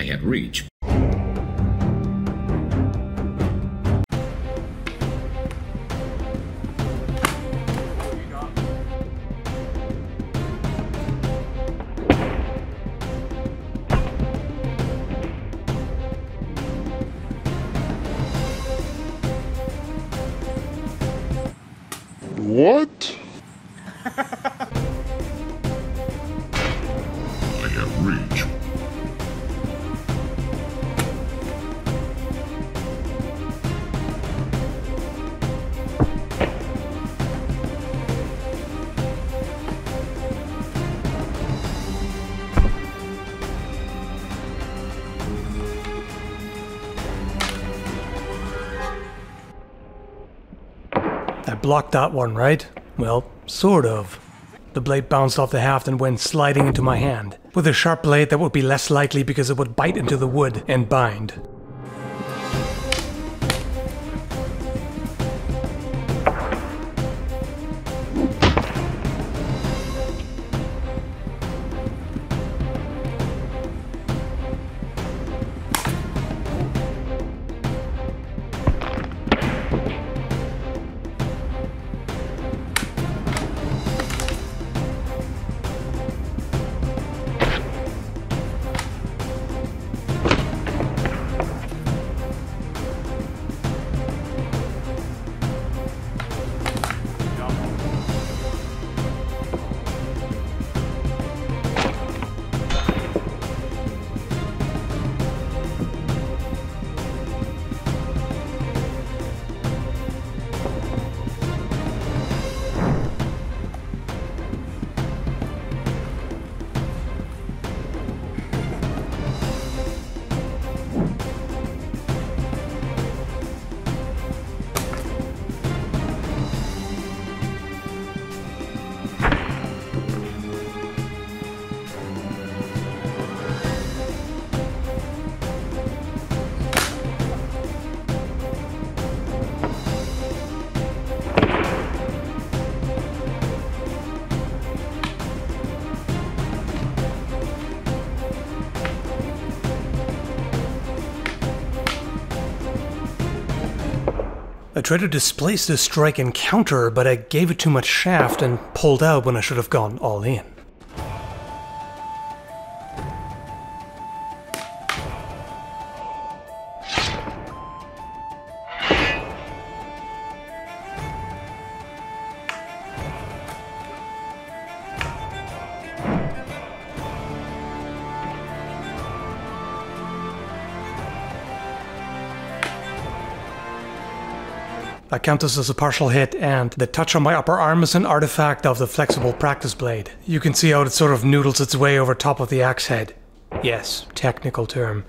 I had reached. What? I have reach. I blocked that one, right? Well, sort of. The blade bounced off the haft and went sliding into my hand. With a sharp blade, that would be less likely because it would bite into the wood and bind. I tried to displace this strike and counter, but I gave it too much shaft and pulled out when I should have gone all in. I count this as a partial hit, and the touch on my upper arm is an artifact of the flexible practice blade. You can see how it sort of noodles its way over top of the axe head. Yes, technical term.